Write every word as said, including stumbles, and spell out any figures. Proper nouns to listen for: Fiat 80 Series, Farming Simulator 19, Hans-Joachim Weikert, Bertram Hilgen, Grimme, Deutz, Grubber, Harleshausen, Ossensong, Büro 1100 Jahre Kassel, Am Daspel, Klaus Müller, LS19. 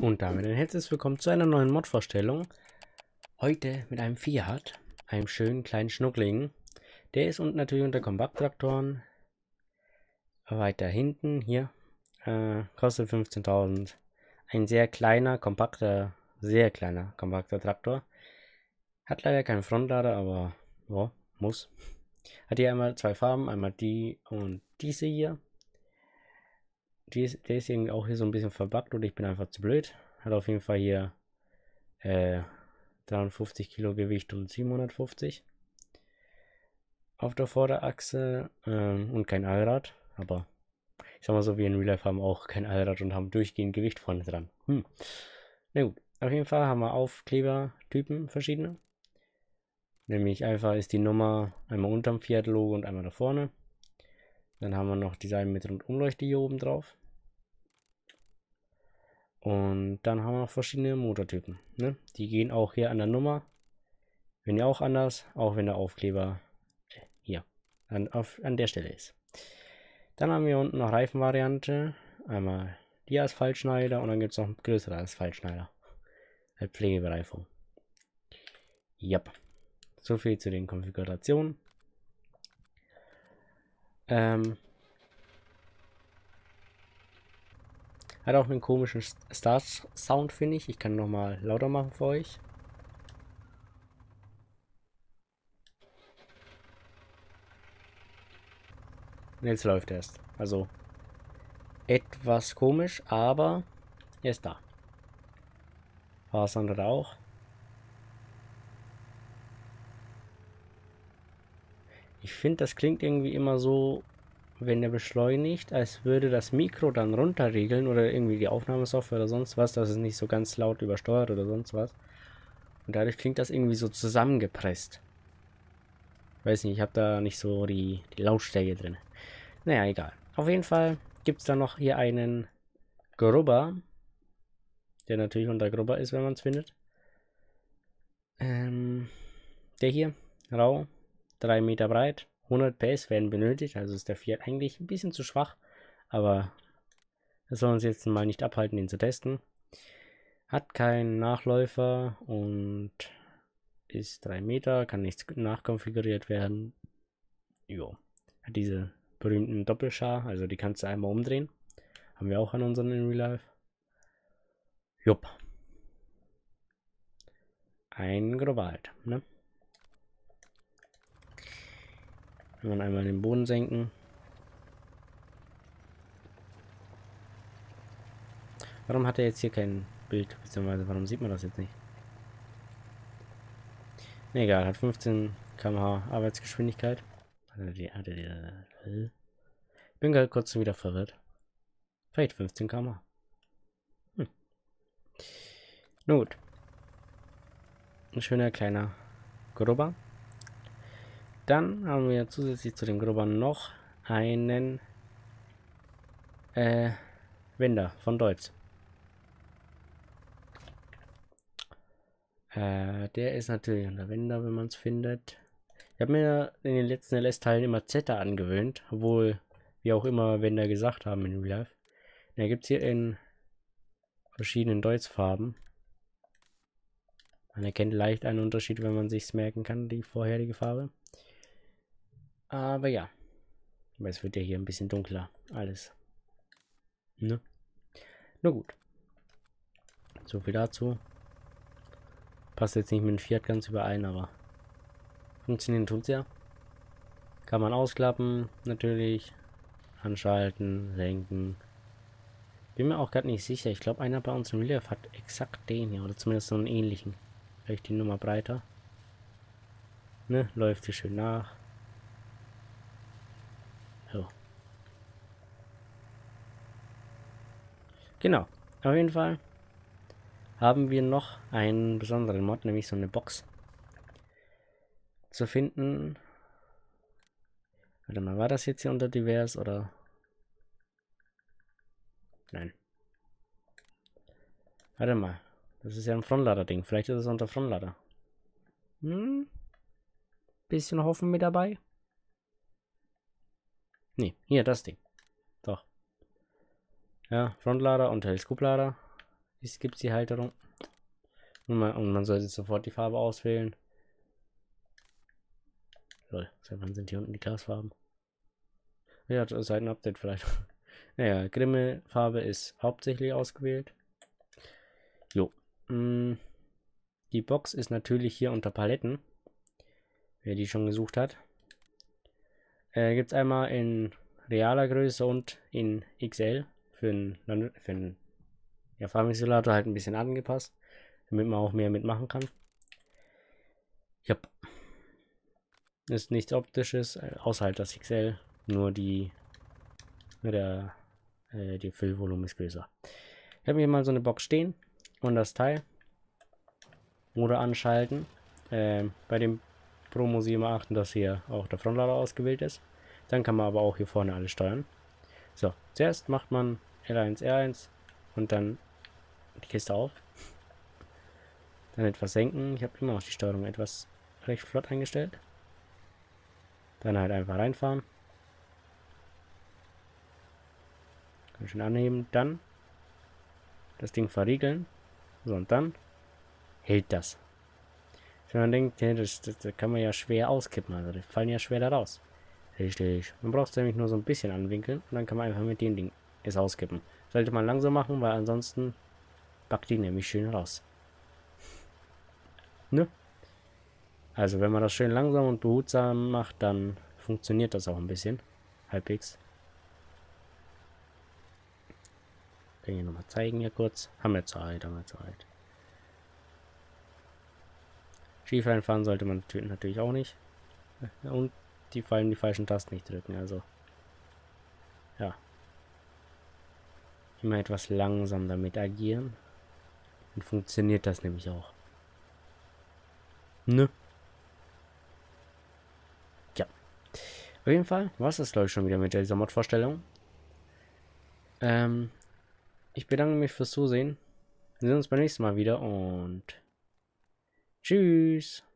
Und damit ein herzliches Willkommen zu einer neuen Mod-Vorstellung. Heute mit einem Fiat, einem schönen kleinen Schnuckling. Der ist unten natürlich unter Kombat-Traktoren. Weiter hinten, hier, äh, kostet fünfzehntausend. Ein sehr kleiner, kompakter, sehr kleiner, kompakter Traktor. Hat leider keinen Frontlader, aber ja, muss. Hat hier einmal zwei Farben, einmal die und diese hier. Die ist, der ist irgendwie auch hier so ein bisschen verbuggt und ich bin einfach zu blöd. Hat auf jeden Fall hier äh, dreiundfünfzig Kilo Gewicht und siebenhundertfünfzig auf der Vorderachse ähm, und kein Allrad. Aber ich sag mal so, wir in Real Life haben auch kein Allrad und haben durchgehend Gewicht vorne dran. Hm. Na gut, auf jeden Fall haben wir Aufklebertypen verschiedene. Nämlich einfach ist die Nummer einmal unterm Fiat-Logo und einmal da vorne. Dann haben wir noch Design mit Rundumleuchte hier oben drauf. Und dann haben wir noch verschiedene Motortypen. Ne? Die gehen auch hier an der Nummer. Wenn ja auch anders, auch wenn der Aufkleber hier an, auf, an der Stelle ist. Dann haben wir unten noch Reifenvariante. Einmal die Asphaltschneider und dann gibt es noch einen größeren Asphaltschneider. Als Pflegebereifung. Ja. So viel zu den Konfigurationen. Ähm, hat auch einen komischen Start-Sound, finde ich. Ich kann nochmal lauter machen für euch. Und jetzt läuft er erst. Also etwas komisch, aber er ist da. Fahrsound hat er auch. Ich finde, das klingt irgendwie immer so, wenn er beschleunigt, als würde das Mikro dann runterregeln oder irgendwie die Aufnahmesoftware oder sonst was, dass es nicht so ganz laut übersteuert oder sonst was. Und dadurch klingt das irgendwie so zusammengepresst. Weiß nicht, ich habe da nicht so die, die Lautstärke drin. Naja, egal. Auf jeden Fall gibt es da noch hier einen Grubber, der natürlich unter Grubber ist, wenn man es findet. Ähm, der hier, rau. drei Meter breit, hundert P S werden benötigt, also ist der Fiat eigentlich ein bisschen zu schwach, aber das soll uns jetzt mal nicht abhalten, ihn zu testen. Hat keinen Nachläufer und ist drei Meter, kann nichts nachkonfiguriert werden. Jo. Hat diese berühmten Doppelschar, also die kannst du einmal umdrehen. Haben wir auch an unseren in Real Life. Jupp. Ein Global, ne? Wenn man einmal den Boden senken. Warum hat er jetzt hier kein Bild? Beziehungsweise warum sieht man das jetzt nicht? Nee, egal, hat fünfzehn Kilometer pro Stunde Arbeitsgeschwindigkeit. Ich bin gerade kurz wieder verwirrt. Vielleicht fünfzehn Kilometer pro Stunde. Hm. Na gut. Ein schöner kleiner Grubber. Dann haben wir zusätzlich zu dem Grubber noch einen äh, Wender von Deutz. Äh, der ist natürlich ein Wender, wenn man es findet. Ich habe mir in den letzten L S-Teilen immer Zeta angewöhnt, obwohl wir auch immer Wender gesagt haben in Real Life. Da gibt es hier in verschiedenen Deutz-Farben. Man erkennt leicht einen Unterschied, wenn man sich's merken kann, die vorherige Farbe. Aber ja, weil es wird ja hier ein bisschen dunkler, alles. Ne? Na gut. So viel dazu. Passt jetzt nicht mit dem Fiat ganz überein, aber funktionieren tut's ja. Kann man ausklappen, natürlich. Anschalten, lenken. Bin mir auch gerade nicht sicher. Ich glaube, einer bei uns im Real Life hat exakt den hier, oder zumindest so einen ähnlichen. Vielleicht die Nummer breiter. Ne? Läuft hier schön nach. Genau, auf jeden Fall haben wir noch einen besonderen Mod, nämlich so eine Box zu finden. Warte mal, war das jetzt hier unter divers oder? Nein. Warte mal, das ist ja ein Frontlader-Ding, vielleicht ist es unter Frontlader. Hm? Bisschen Hoffen mit dabei? Ne, hier das Ding. Doch. Ja, Frontlader und Teleskoplader. Es gibt die Halterung. Und man, und man sollte sofort die Farbe auswählen. Lol, seit wann sind hier unten die Glasfarben? Ja, das ist ein Update vielleicht. Naja, Grimme-Farbe ist hauptsächlich ausgewählt. Jo. Mm, die Box ist natürlich hier unter Paletten. Wer die schon gesucht hat. Äh, gibt es einmal in realer Größe und in X L. Für einen, für einen ja, Farming-Simulator halt ein bisschen angepasst. Damit man auch mehr mitmachen kann. Ja. Ist nichts Optisches, außer halt das X L. Nur die... Der, äh, die Füllvolumen ist größer. Ich habe hier mal so eine Box stehen und das Teil oder anschalten. Ähm, bei dem Pro muss ich immer achten, dass hier auch der Frontlader ausgewählt ist. Dann kann man aber auch hier vorne alles steuern. So, zuerst macht man L eins R eins und dann die Kiste auf. Dann etwas senken. Ich habe immer noch die Steuerung etwas recht flott eingestellt. Dann halt einfach reinfahren. Schön anheben, dann das Ding verriegeln, so, und dann hält das. Wenn man denkt, hey, das, das, das kann man ja schwer auskippen, also die fallen ja schwer da raus. Richtig, man braucht es nämlich nur so ein bisschen anwinkeln und dann kann man einfach mit dem Ding es auskippen. Sollte man langsam machen, weil ansonsten backt die nämlich schön raus. Ne? Also wenn man das schön langsam und behutsam macht, dann funktioniert das auch ein bisschen, halbwegs. Kann ich nochmal zeigen hier kurz. Haben wir Zeit, haben wir Zeit. Schief reinfahren sollte man natürlich auch nicht. Und die fallen die falschen Tasten nicht drücken, also. Ja. Immer etwas langsam damit agieren. Dann funktioniert das nämlich auch. Nö. Ja. Auf jeden Fall war es das, glaube ich, schon wieder mit dieser Mod-Vorstellung. Ähm. Ich bedanke mich fürs Zusehen. Wir sehen uns beim nächsten Mal wieder und tschüss.